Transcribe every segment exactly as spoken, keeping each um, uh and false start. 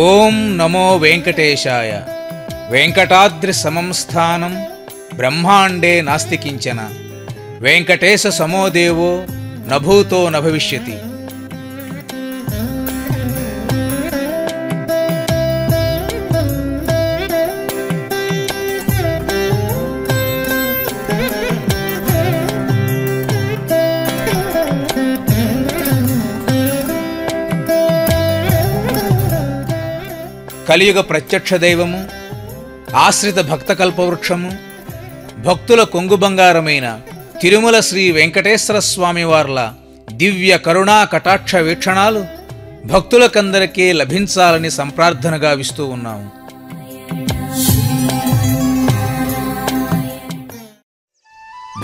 ओम नमो वेंकटेशाय वेंकटाद्रि समं स्थानं ब्रह्मांडे नास्ति किंचन वेंकटेश समो देवो न भूतो न भविष्यति। कलियुग प्रत्यक्ष दैवमु आश्रित भक्त कल्पवृक्षमु भक्तुल कोंगु बंगारमैन तिरुमल श्री वेंकटेश्वर स्वामी वारल दिव्य करुणा कटाक्ष वीक्षणालु भक्तुलकंदरिकी लभिंचालनि संप्रार्थनगा गाविस्तू उन्नामु।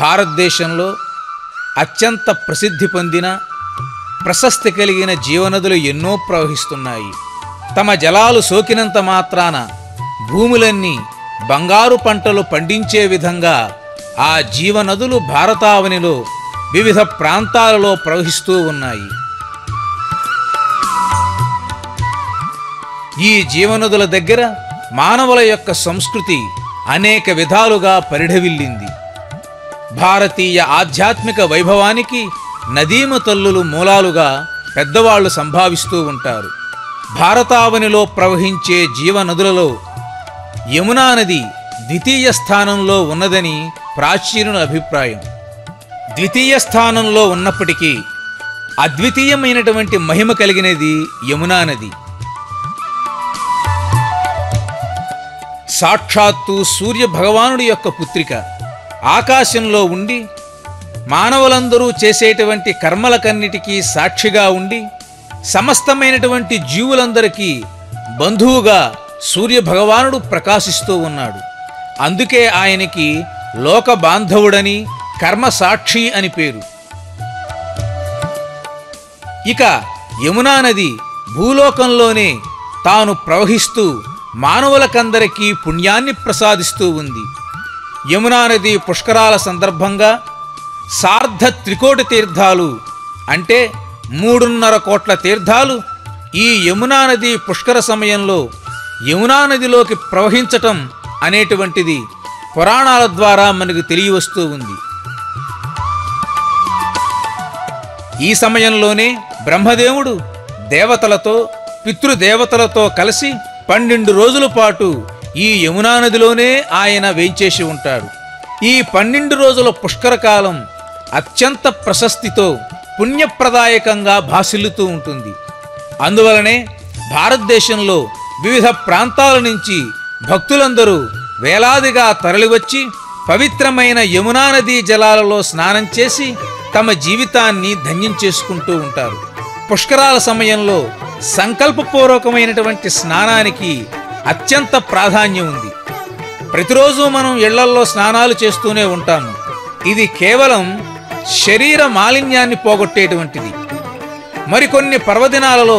भारतदेशंलो अत्यंत प्रसिद्धि పొందిన प्रशस्ति कलिगिन जीवनदुलु एन्नो प्रवहिस्तुन्नायि। తమ జలాలు సోకినంత మాత్రాన భూములన్నీ బంగారు పంటలు పండించే విధంగా ఆ జీవనదులు భారతావనిలో వివిధ ప్రాంతాలలో ప్రవహిస్తూ ఉన్నాయి। ఈ జీవనదుల దగ్గర మానవుల యొక్క సంస్కృతి అనేక విధాలుగా పరిఢవిల్లింది। భారతీయ ఆధ్యాత్మిక వైభవానికి నదీమ తల్లులు మూలాలుగా పెద్దవాళ్ళు సంభావిస్తూ ఉంటారు। భారతావనిలో ప్రవహించే జీవనదులలో యమునా నది ద్వితీయ స్థానంలో ఉన్నదని ప్రాచీనుల అభిప్రాయం। ద్వితీయ స్థానంలో ఉన్నప్పటికీ అద్వితీయమైనటువంటి మహిమ కలిగినది యమునా నది। సాక్షాత్తు సూర్య భగవానుడి యొక్క పుత్రిక ఆకాశంలో ఉండి మానవులందరూ చేసేటువంటి కర్మలకన్నిటికీ సాక్షిగా ఉండి సమస్తమైనటువంటి జీవులందరికీ బంధువుగా సూర్య భగవానుడు ప్రకాశిస్తూ ఉన్నాడు। అందుకే ఆయనకి లోక బాంధవుడని కర్మ సాక్షి అని పేరు। ఇక యమునా నది భూలోకంలోనే తాను ప్రవహిస్తూ మానవులకందరికీ పుణ్యాన్ని ప్రసాదిస్తూ ఉంది। యమునా నది పుష్కరాల సందర్భంగా సార్ధ త్రికోటి తీర్థాలు అంటే మూడున్నర కోట్ల తీర్థాలు ఈ యమునా నది పుష్కర సమయంలో యమునా నదిలోకి ప్రవహించటం అనేటువంటిది పురాణాల ద్వారా మనకు తెలియవస్తూ ఉంది। ఈ సమయంలోనే బ్రహ్మదేవుడు దేవతలతో పితృదేవతలతో కలిసి పన్నెండు రోజుల పాటు ఈ యమునా నదిలోనే ఆయన వేంచేసి ఉంటాడు। ఈ పన్నెండు రోజుల పుష్కర కాలం అత్యంత ప్రశస్తితో పుణ్యప్రదాయకంగా భాసిల్లుతూ ఉంటుంది। అందువలనే భారతదేశంలో వివిధ ప్రాంతాల నుంచి భక్తులందరూ వేలాదిగా తరలివచ్చి పవిత్రమైన యమునా నదీ జలాలలో స్నానం చేసి తమ జీవితాన్ని ధన్యం చేసుకుంటూ ఉంటారు। పుష్కరాల సమయంలో సంకల్పపూర్వకమైనటువంటి స్నానానికి అత్యంత ప్రాధాన్యం ఉంది। ప్రతిరోజు మనం ఇళ్లల్లో స్నానాలు చేస్తూనే ఉంటాము। ఇది కేవలం శరీర మాలిన్యాన్ని పోగొట్టేటువంటిది। మరికొన్ని పర్వదినాలలో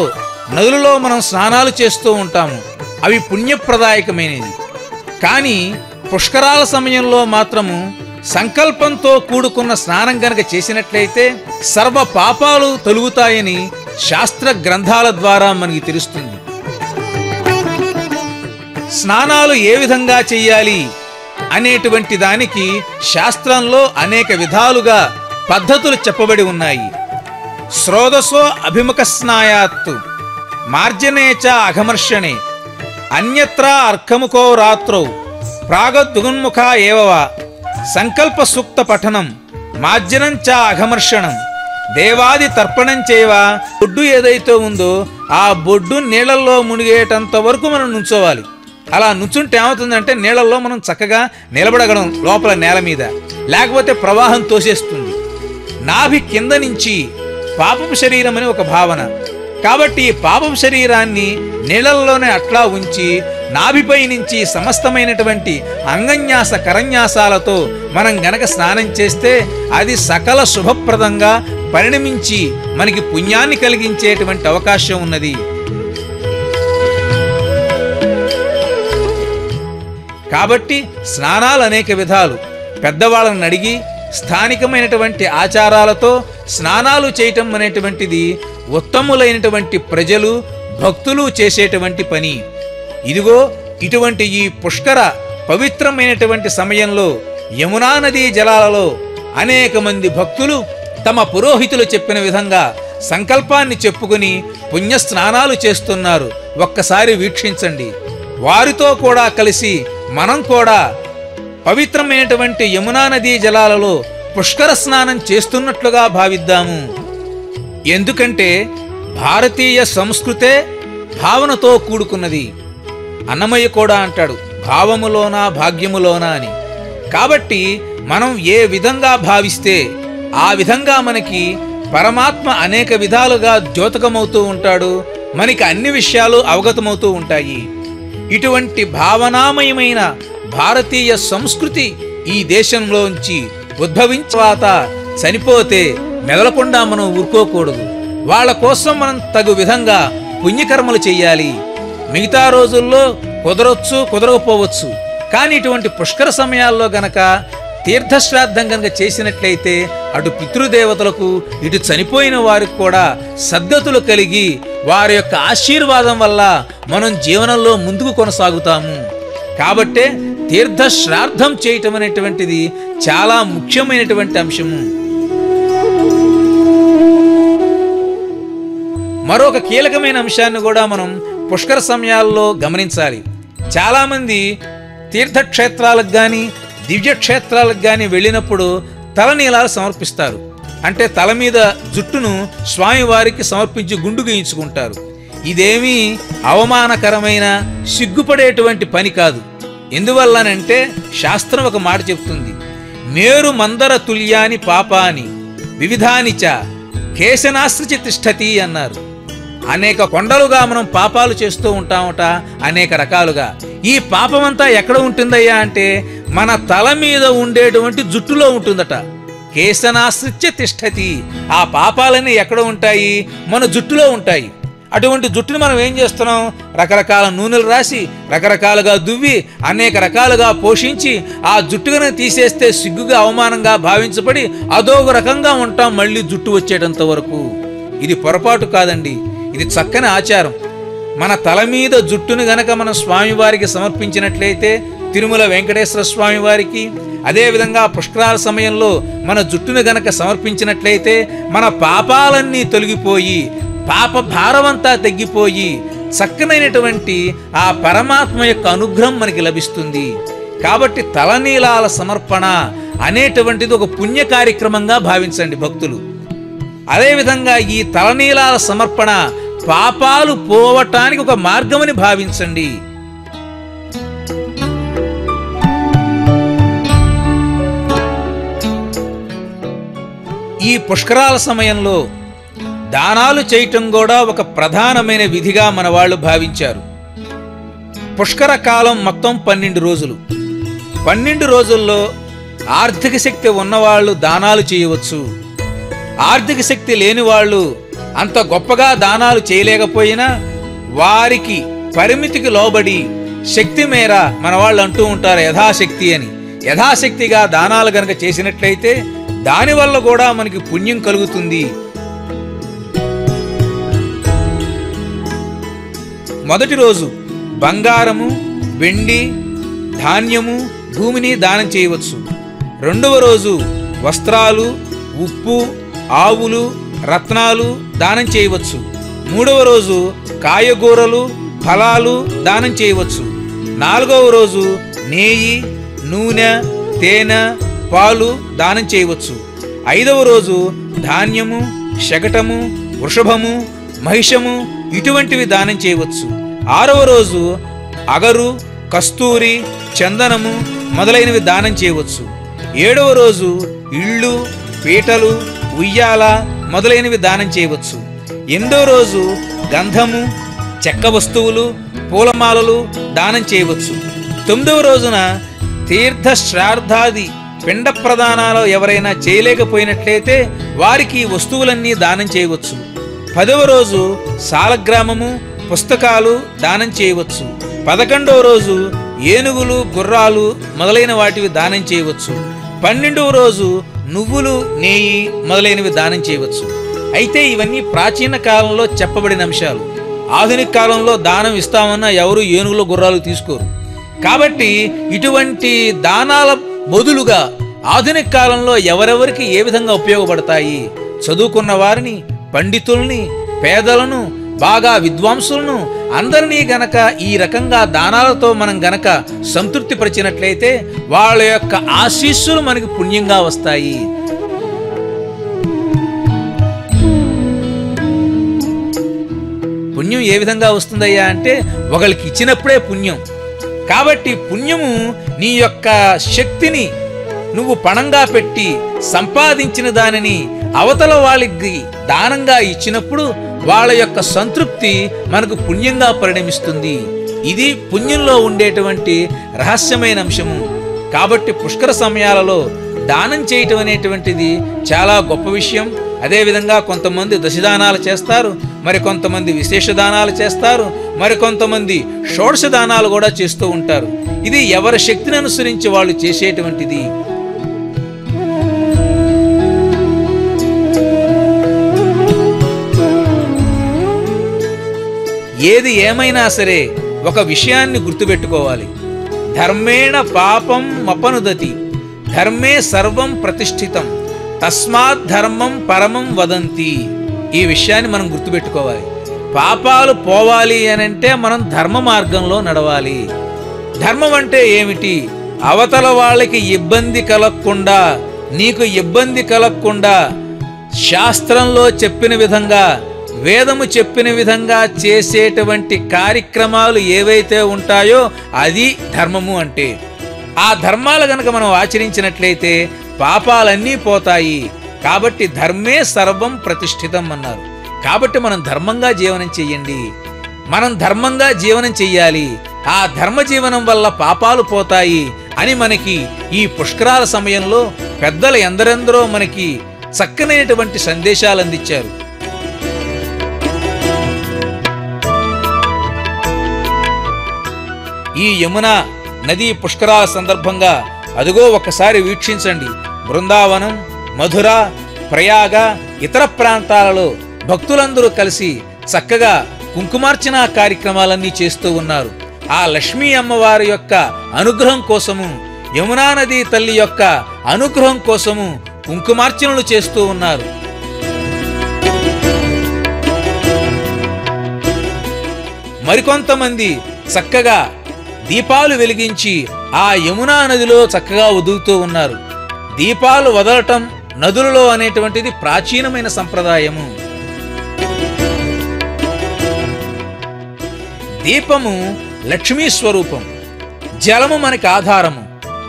నదులలో మనం స్నానాలు చేస్తూ ఉంటాము, అవి పుణ్యప్రదాయకమైనది। కానీ పుష్కరాల సమయంలో మాత్రము సంకల్పంతో కూడుకున్న స్నానం గనక చేసినట్లయితే సర్వ పాపాలు తొలుగుతాయని శాస్త్ర గ్రంథాల ద్వారా మనకి తెలుస్తుంది। స్నానాలు ఏ విధంగా చేయాలి అనేటువంటి దానికి శాస్త్రంలో అనేక విధాలుగా పద్ధతులు చెప్పబడి ఉన్నాయి। స్రోదసో అభిముఖ స్నాయాత్తు మార్జనేచ అఘమర్షణే అన్యత్రా అర్కముఖో రాత్రౌ ప్రాగద్దుగున్ముఖ ఏవవా సంకల్ప సూక్త పఠనం మార్జనం చ అఘమర్షణం దేవాది తర్పణం చేయవా బొడ్డు ఏదైతే ఉందో ఆ బొడ్డు నీళ్ళల్లో మునిగేటంత వరకు మనం నుంచోవాలి। అలా నుంచుంటే ఏమవుతుందంటే నీళ్ళల్లో మనం చక్కగా నిలబడగడం లోపల నేల మీద, లేకపోతే ప్రవాహం తోసేస్తుంది। నాభి కింద నుంచి పాపం శరీరం అని ఒక భావన కాబట్టి ఈ పాపం శరీరాన్ని నీళ్ళల్లోనే అట్లా ఉంచి నాభిపై నుంచి సమస్తమైనటువంటి అంగన్యాస కరన్యాసాలతో మనం గనక స్నానం చేస్తే అది సకల శుభప్రదంగా పరిణమించి మనకి పుణ్యాన్ని కలిగించేటువంటి అవకాశం ఉన్నది। కాబట్టి స్నానాలు అనేక విధాలు పెద్దవాళ్ళని అడిగి స్థానికమైనటువంటి ఆచారాలతో స్నానాలు చేయటం అనేటువంటిది ఉత్తములైనటువంటి ప్రజలు భక్తులు చేసేటువంటి పని ఇదిగో ఇటువంటి ఈ పుష్కర పవిత్రమైనటువంటి సమయంలో యమునా నది జలాలలో అనేక మంది భక్తులు తమ పురోహితులు చెప్పిన విధంగా సంకల్పాన్ని చెప్పుకొని పుణ్య స్నానాలు చేస్తున్నారు. ఒక్కసారి వీక్షించండి. వారితో కూడా కలిసి మనం కూడా పవిత్రమైనటువంటి యమునా నది జలాలలో పుష్కర స్నానం చేస్తున్నట్లుగా భావిద్దాము. ఎందుకంటే భారతీయ సంస్కృతే భావనతో కూడుకున్నది. అన్నమయ్య కూడా అంటాడు భావములోనా భాగ్యములోనా అని. కాబట్టి మనం ఏ విధంగా భావిస్తే ఆ విధంగా మనకి పరమాత్మ అనేక విధాలుగా ద్యోతకమవుతూ ఉంటాడు. మనకి అన్ని విషయాలు అవగతమవుతూ ఉంటాయి. ఇటువంటి భావనామయమైన భారతీయ సంస్కృతి ఈ దేశంలోంచి ఉద్భవించాక చనిపోతే మెదలకుండా మనం ఊరుకోకూడదు. వాళ్ళ కోసం మనం తగు విధంగా పుణ్యకర్మలు చేయాలి. మిగతా రోజుల్లో కుదరొచ్చు కుదరకపోవచ్చు, కానీ ఇటువంటి పుష్కర సమయాల్లో గనక తీర్థశ్రాద్ధం గనక చేసినట్లయితే అటు పితృదేవతలకు ఇటు చనిపోయిన వారికి కూడా సద్గతులు కలిగి వారి యొక్క ఆశీర్వాదం వల్ల మనం జీవనంలో ముందుకు కొనసాగుతాము. కాబట్టే తీర్థశ్రాద్ధం చేయటం అనేటువంటిది చాలా ముఖ్యమైనటువంటి అంశము. మరొక కీలకమైన అంశాన్ని కూడా మనం పుష్కర సమయాల్లో గమనించాలి. చాలామంది తీర్థక్షేత్రాలకు కానీ దివ్యక్షేత్రాలకు కానీ వెళ్ళినప్పుడు తలనీలాలు సమర్పిస్తారు. అంటే తల మీద జుట్టును స్వామివారికి సమర్పించి గుండు గీయించుకుంటారు. ఇదేమీ అవమానకరమైన సిగ్గుపడేటువంటి పని కాదు. ఎందువల్లనంటే శాస్త్రం ఒక మాట చెప్తుంది, మేరు మందర తుల్యాని పాపాని వివిధానిచ కేశనాశ్రిచి తిష్టతి అన్నారు. అనేక కొండలుగా మనం పాపాలు చేస్తూ ఉంటామట, అనేక రకాలుగా. ఈ పాపమంతా ఎక్కడ ఉంటుందయ్యా అంటే మన తల మీద ఉండేటువంటి జుట్టులో ఉంటుందట. కేశనాశ్రిత్య తిష్టతి. ఆ పాపాలన్నీ ఎక్కడ ఉంటాయి? మన జుట్టులో ఉంటాయి. అటువంటి జుట్టును మనం ఏం చేస్తున్నాం? రకరకాల నూనెలు రాసి రకరకాలుగా దువ్వి అనేక రకాలుగా పోషించి ఆ జుట్టును తీసేస్తే సిగ్గుగా అవమానంగా భావించబడి అదోగ రకంగా ఉంటాం మళ్ళీ జుట్టు వచ్చేటంత వరకు. ఇది పొరపాటు కాదండి, ఇది చక్కని ఆచారం. మన తల మీద జుట్టును గనక మనం స్వామివారికి సమర్పించినట్లయితే తిరుమల వెంకటేశ్వర స్వామివారికి, అదేవిధంగా పుష్కరాల సమయంలో మన జుట్టును గనక సమర్పించినట్లయితే మన పాపాలన్నీ తొలగిపోయి పాప భారమంతా తగ్గిపోయి చక్కనైనటువంటి ఆ పరమాత్మ యొక్క అనుగ్రహం మనకి లభిస్తుంది. కాబట్టి తలనీలాల సమర్పణ అనేటువంటిది ఒక పుణ్య కార్యక్రమంగా భావించండి భక్తులు. అదేవిధంగా ఈ తలనీలాల సమర్పణ పాపాలు పోవటానికి ఒక మార్గమని భావించండి. ఈ పుష్కరాల సమయంలో దానాలు చేయటం కూడా ఒక ప్రధానమైన విధిగా మన వాళ్ళు భావించారు. పుష్కర కాలం మొత్తం పన్నెండు రోజులు. పన్నెండు రోజుల్లో ఆర్థిక శక్తి ఉన్నవాళ్ళు దానాలు చేయవచ్చు. ఆర్థిక శక్తి లేని వాళ్ళు అంత గొప్పగా దానాలు చేయలేకపోయినా వారికి పరిమితికి లోబడి శక్తి మేర మన వాళ్ళు అంటూ ఉంటారు యథాశక్తి అని. యథాశక్తిగా దానాలు గనక చేసినట్లయితే దానివల్ల కూడా మనకి పుణ్యం కలుగుతుంది. మొదటి రోజు బంగారము, వెండి, ధాన్యము, భూమిని దానం చేయవచ్చు. రెండవ రోజు వస్త్రాలు, ఉప్పు, ఆవులు, రత్నాలు దానం చేయవచ్చు. మూడవ రోజు కాయగూరలు, ఫలాలు దానం చేయవచ్చు. నాలుగవ రోజు నెయ్యి, నూనె, తేనె, పాలు దానం చేయవచ్చు. ఐదవ రోజు ధాన్యము, శకటము, వృషభము, మహిషము ఇటువంటివి దానం చేయవచ్చు. ఆరవ రోజు అగరు, కస్తూరి, చందనము మొదలైనవి దానం చేయవచ్చు. ఏడవ రోజు ఇళ్ళు, పీటలు, ఉయ్యాల మొదలైనవి దానం చేయవచ్చు. ఎనిమిదవ రోజు గంధము, చెక్క వస్తువులు, పూలమాలలు దానం చేయవచ్చు. తొమ్మిదవ రోజున తీర్థ శ్రార్థాది పిండ ప్రదానాలు ఎవరైనా చేయలేకపోయినట్లయితే వారికి వస్తువులన్నీ దానం చేయవచ్చు. పదవ రోజు సాలగ్రామము, పుస్తకాలు దానం చేయవచ్చు. పదకొండవ రోజు ఏనుగులు, గుర్రాలు మొదలైన వాటివి దానం చేయవచ్చు. పన్నెండవ రోజు నువ్వులు, నెయ్యి మొదలైనవి దానం చేయవచ్చు. అయితే ఇవన్నీ ప్రాచీన కాలంలో చెప్పబడిన అంశాలు. ఆధునిక కాలంలో దానం ఇస్తామన్న ఎవరు ఏనుగుల గుర్రాలు తీసుకోరు కాబట్టి ఇటువంటి దానాల బదులుగా ఆధునిక కాలంలో ఎవరెవరికి ఏ విధంగా ఉపయోగపడతాయి చదువుకున్న వారిని పండితుల్ని పేదలను బాగా విద్వాంసులను అందర్నీ గనక ఈ రకంగా దానాలతో మనం గనక సంతృప్తి పరిచినట్లయితే వాళ్ళ యొక్క ఆశీస్సులు మనకి పుణ్యంగా వస్తాయి। పుణ్యం ఏ విధంగా వస్తుందయ్యా అంటే ఒకరికి ఇచ్చినప్పుడే పుణ్యం కాబట్టి పుణ్యము నీ యొక్క శక్తిని నువ్వు పణంగా పెట్టి సంపాదించిన దానిని అవతల వాళ్ళకి దానంగా ఇచ్చినప్పుడు వాళ్ళ యొక్క సంతృప్తి మనకు పుణ్యంగా పరిణమిస్తుంది। ఇది పుణ్యంలో ఉండేటువంటి రహస్యమైన అంశము కాబట్టి పుష్కర సమయాలలో దానం చేయటం అనేటువంటిది చాలా గొప్ప విషయం। అదే విధంగా కొంతమంది దశదానాలు చేస్తారు, మరి కొంతమంది విశేష దానాలు చేస్తారు, మరి కొంతమంది షోడశ దానాలు కూడా చేస్తూ ఉంటారు। ఇది ఎవరి శక్తిని అనుసరించి వాళ్ళు చేసేటువంటిది। ఏది ఏమైనా సరే ఒక విషయాన్ని గుర్తుపెట్టుకోవాలి, ధర్మేణ పాపం మపనుదతి ధర్మే సర్వం ప్రతిష్ఠితం తస్మాత్ ధర్మం పరమం వదంతి। ఈ విషయాన్ని మనం గుర్తుపెట్టుకోవాలి। పాపాలు పోవాలి అని అంటే మనం ధర్మ మార్గంలో నడవాలి। ధర్మం అంటే ఏమిటి? అవతల వాళ్ళకి ఇబ్బంది కలగకుండా నీకు ఇబ్బంది కలగకుండా శాస్త్రంలో చెప్పిన విధంగా వేదము చెప్పిన విధంగా చేసేటువంటి కార్యక్రమాలు ఏవైతే ఉంటాయో అది ధర్మము అంటే। ఆ ధర్మాలు గనక మనం ఆచరించినట్లయితే పాపాలన్నీ పోతాయి కాబట్టి ధర్మే సర్వం ప్రతిష్ఠితం అన్నారు కాబట్టి మనం ధర్మంగా జీవనం చెయ్యండి, మనం ధర్మంగా జీవనం చెయ్యాలి। ఆ ధర్మ జీవనం వల్ల పాపాలు పోతాయి అని మనకి ఈ పుష్కరాల సమయంలో పెద్దలు ఎందరెందరో మనకి చక్కనైనటువంటి సందేశాలు అందించారు। ఈ యమునా నది పుష్కరాల సందర్భంగా అదిగో ఒకసారి వీక్షించండి। బృందావనం, మధురా, ప్రయాగ, ఇతర ప్రాంతాలలో భక్తులందరూ కలిసి చక్కగా కుంకుమార్చన కార్యక్రమాలన్నీ చేస్తూ ఉన్నారు। ఆ లక్ష్మీ అమ్మవారి యొక్క అనుగ్రహం కోసము, యమునా నది తల్లి యొక్క అనుగ్రహం కోసము కుంకుమార్చనలు చేస్తూ ఉన్నారు। మరికొంతమంది చక్కగా దీపాలు వెలిగించి ఆ యమునా నదిలో చక్కగా వదులుతూ ఉన్నారు। దీపాలు వదలటం నదులలో అనేటువంటిది ప్రాచీనమైన సంప్రదాయము। దీపము లక్ష్మీ స్వరూపం, జలము మనకి ఆధారము।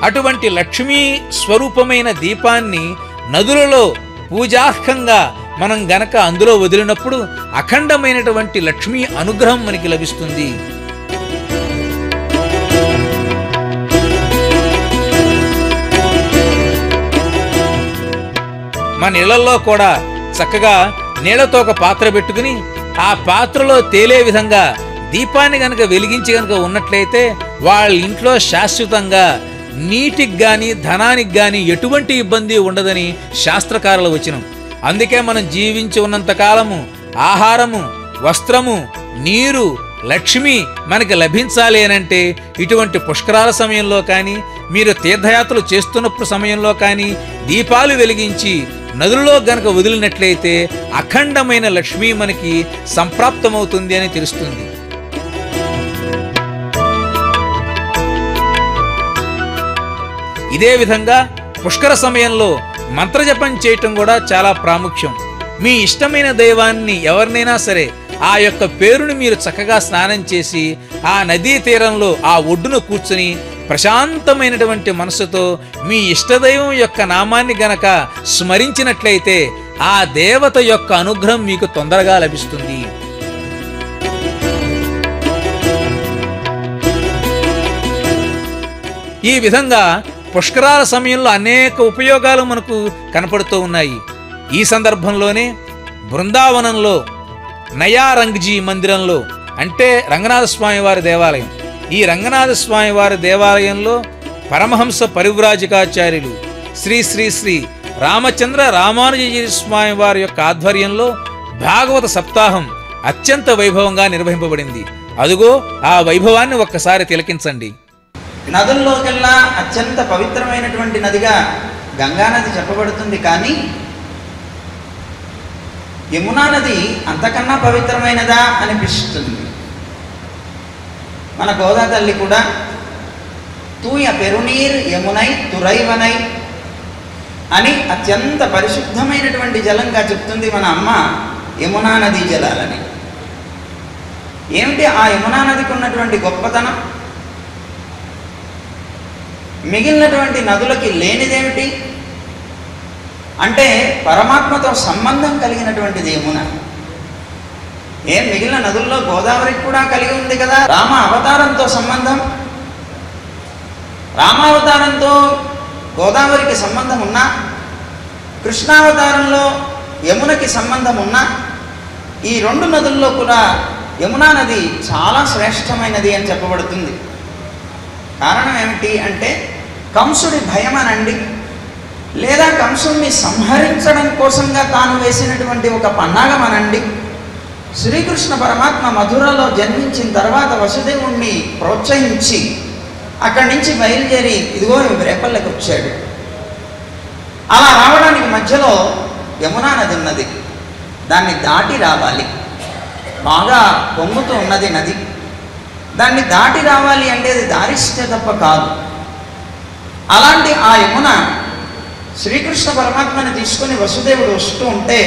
అటువంటి లక్ష్మీ స్వరూపమైన దీపాన్ని నదులలో పూజార్హంగా మనం గనక అందులో వదిలినప్పుడు అఖండమైనటువంటి లక్ష్మీ అనుగ్రహం మనకి లభిస్తుంది। మన ఇళ్లలో కూడా చక్కగా నీళ్లతో ఒక పాత్ర పెట్టుకుని ఆ పాత్రలో తేలే విధంగా దీపాన్ని కనుక వెలిగించి కనుక ఉన్నట్లయితే వాళ్ళ ఇంట్లో శాశ్వతంగా నీటికి కానీ ధనానికి కానీ ఎటువంటి ఇబ్బంది ఉండదని శాస్త్రకారుల వచనం। అందుకే మనం జీవించి ఉన్నంతకాలము ఆహారము, వస్త్రము, నీరు, లక్ష్మి మనకి లభించాలి అనంటే ఇటువంటి పుష్కరాల సమయంలో కానీ మీరు తీర్థయాత్రలు చేస్తున్నప్పుడు సమయంలో కానీ దీపాలు వెలిగించి నదుల్లో గనక వదిలినట్లయితే అఖండమైన లక్ష్మి మనకి సంప్రాప్తమవుతుంది అని తెలుస్తుంది। ఇదే విధంగా పుష్కర సమయంలో మంత్రజపం చేయటం కూడా చాలా ప్రాముఖ్యం। మీ ఇష్టమైన దైవాన్ని ఎవరినైనా సరే ఆ యొక్క పేరుని మీరు చక్కగా స్నానం చేసి ఆ నదీ తీరంలో ఆ ఒడ్డున కూర్చుని ప్రశాంతమైనటువంటి మనసుతో మీ ఇష్టదైవం యొక్క నామాన్ని గనక స్మరించినట్లయితే ఆ దేవత యొక్క అనుగ్రహం మీకు తొందరగా లభిస్తుంది। ఈ విధంగా పుష్కరాల సమయంలో అనేక ఉపయోగాలు మనకు కనపడుతూ ఉన్నాయి। ఈ సందర్భంలోనే బృందావనంలో నయారంగ్జీ మందిరంలో అంటే రంగనాథ స్వామివారి దేవాలయం, ఈ రంగనాథ స్వామివారి దేవాలయంలో పరమహంస పరివ్రాజకాచార్యులు శ్రీ శ్రీ శ్రీ రామచంద్ర రామానుజయ్య స్వామివారి యొక్క ఆధ్వర్యంలో భాగవత సప్తాహం అత్యంత వైభవంగా నిర్వహింపబడింది. అదుగో ఆ వైభవాన్ని ఒక్కసారి తిలకించండి. నదుల్లోకెల్లా అత్యంత పవిత్రమైనటువంటి నదిగా గంగా నది చెప్పబడుతుంది. కానీ యమునా నది అంతకన్నా పవిత్రమైనదా అనిపిస్తుంది. మన గోదావరి కూడా తూయ పెరునీర్ యమునై తురైవనై అని అత్యంత పరిశుద్ధమైనటువంటి జలంగా చెప్తుంది మన అమ్మ యమునా నది జలాలని. ఏమిటి ఆ యమునా నదికి ఉన్నటువంటి గొప్పతనం? మిగిలినటువంటి నదులకి లేనిదేమిటి అంటే పరమాత్మతో సంబంధం కలిగినటువంటిది యమున. ఏం మిగిలిన నదుల్లో గోదావరికి కూడా కలిగి ఉంది కదా రామ అవతారంతో సంబంధం. రామావతారంతో గోదావరికి సంబంధం ఉన్నా, కృష్ణావతారంలో యమునకి సంబంధం ఉన్నా, ఈ రెండు నదుల్లో కూడా యమునా నది చాలా శ్రేష్టమైనది అని చెప్పబడుతుంది. కారణం ఏమిటి అంటే కంసుడి భయం అనండి, లేదా కంసుడిని సంహరించడం కోసంగా తాను వేసినటువంటి ఒక పన్నాగం అనండి. శ్రీకృష్ణ పరమాత్మ మధురలో జన్మించిన తర్వాత వసుదేవుణ్ణి ప్రోత్సహించి అక్కడి నుంచి బయలుదేరి ఇదిగో రేపల్లకి వచ్చాడు. అలా రావడానికి మధ్యలో యమునా నది ఉన్నది, దాన్ని దాటి రావాలి. బాగా పొంగుతూ ఉన్నది నది, దాన్ని దాటి రావాలి అంటే అది దారిస్తే తప్ప కాదు. అలాంటి ఆ యమున శ్రీకృష్ణ పరమాత్మని తీసుకుని వసుదేవుడు వస్తూ ఉంటే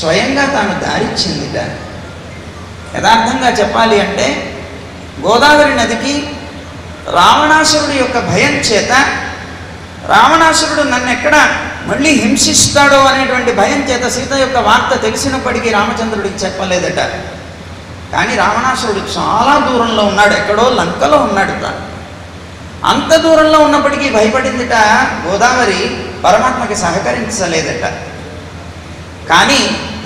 స్వయంగా తాను దారిచ్చింది. దాన్ని యథార్థంగా చెప్పాలి అంటే గోదావరి నదికి రావణాసురుడు యొక్క భయం చేత, రావణాసురుడు నన్ను ఎక్కడ మళ్ళీ హింసిస్తాడో అనేటువంటి భయం చేత సీత యొక్క వార్త తెలిసినప్పటికీ రామచంద్రుడికి చెప్పలేదట. కానీ రావణాసురుడు చాలా దూరంలో ఉన్నాడు, ఎక్కడో లంకలో ఉన్నాడు. తాను అంత దూరంలో ఉన్నప్పటికీ భయపడిందిట గోదావరి, పరమాత్మకి సహకరించలేదట. కానీ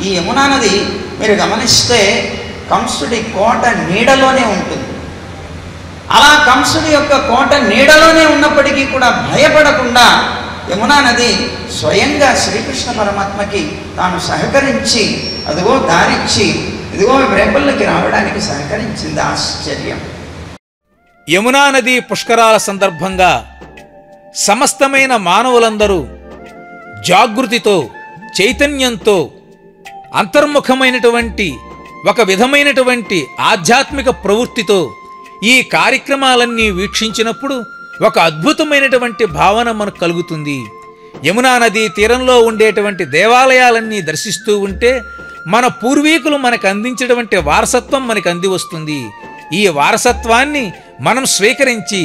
ఈ యమునా నది మీరు గమనిస్తే కంసుడి కోట నీడలోనే ఉంటుంది. అలా కంసుడి యొక్క కోట నీడలోనే ఉన్నప్పటికీ కూడా భయపడకుండా యమునా నది స్వయంగా శ్రీకృష్ణ పరమాత్మకి తాను సహకరించి అదిగో దారిచ్చి ఇదిగో రేపల్లకి రావడానికి సహకరించింది. ఆశ్చర్యం. యమునా నది పుష్కరాల సందర్భంగా సమస్తమైన మానవులందరూ జాగృతితో, చైతన్యంతో అంతర్ముఖమైనటువంటి ఒక విధమైనటువంటి ఆధ్యాత్మిక ప్రవృత్తితో ఈ కార్యక్రమాలన్నీ వీక్షించినప్పుడు ఒక అద్భుతమైనటువంటి భావన మనకు కలుగుతుంది. యమునా నది తీరంలో ఉండేటువంటి దేవాలయాలన్నీ దర్శిస్తూ ఉంటే మన పూర్వీకులు మనకు అందించినటువంటి వారసత్వం మనకు అంది వస్తుంది. ఈ వారసత్వాన్ని మనం స్వీకరించి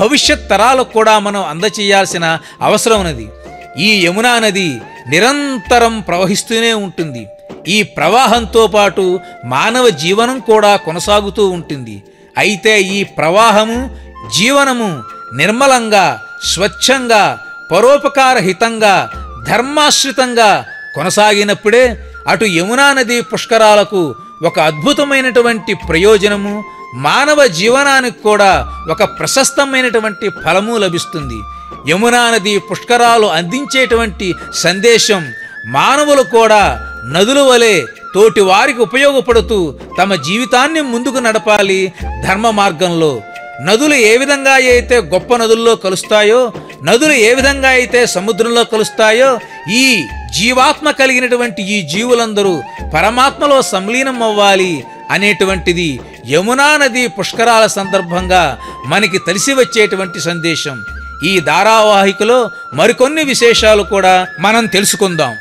భవిష్యత్ తరాలకు కూడా మనం అందచేయాల్సిన అవసరం ఉన్నది. ఈ యమునా నది నిరంతరం ప్రవహిస్తూనే ఉంటుంది. ఈ ప్రవాహంతో పాటు మానవ జీవనం కూడా కొనసాగుతూ ఉంటుంది. అయితే ఈ ప్రవాహము, జీవనము నిర్మలంగా, స్వచ్ఛంగా, పరోపకారహితంగా, ధర్మాశ్రితంగా కొనసాగినప్పుడే అటు యమునా నది పుష్కరాలకు ఒక అద్భుతమైనటువంటి ప్రయోజనము, మానవ జీవనానికి కూడా ఒక ప్రశస్తమైనటువంటి ఫలము లభిస్తుంది. యమునా నది పుష్కరాలు అందించేటువంటి సందేశం మానవులు కూడా నదుల వలె తోటి వారికి ఉపయోగపడుతూ తమ జీవితాన్ని ముందుకు నడపాలి ధర్మ మార్గంలో. నదులు ఏ విధంగా అయితే గొప్ప నదుల్లో కలుస్తాయో, నదులు ఏ విధంగా అయితే సముద్రంలో కలుస్తాయో, ఈ జీవాత్మ కలిగినటువంటి ఈ జీవులందరూ పరమాత్మలో సంలీనం అవ్వాలి అనేటువంటిది యమునా నది పుష్కరాల సందర్భంగా మనకి తెలిసి వచ్చేటువంటి సందేశం. ఈ ధారావాహికలో మరికొన్ని విశేషాలు కూడా మనం తెలుసుకుందాం.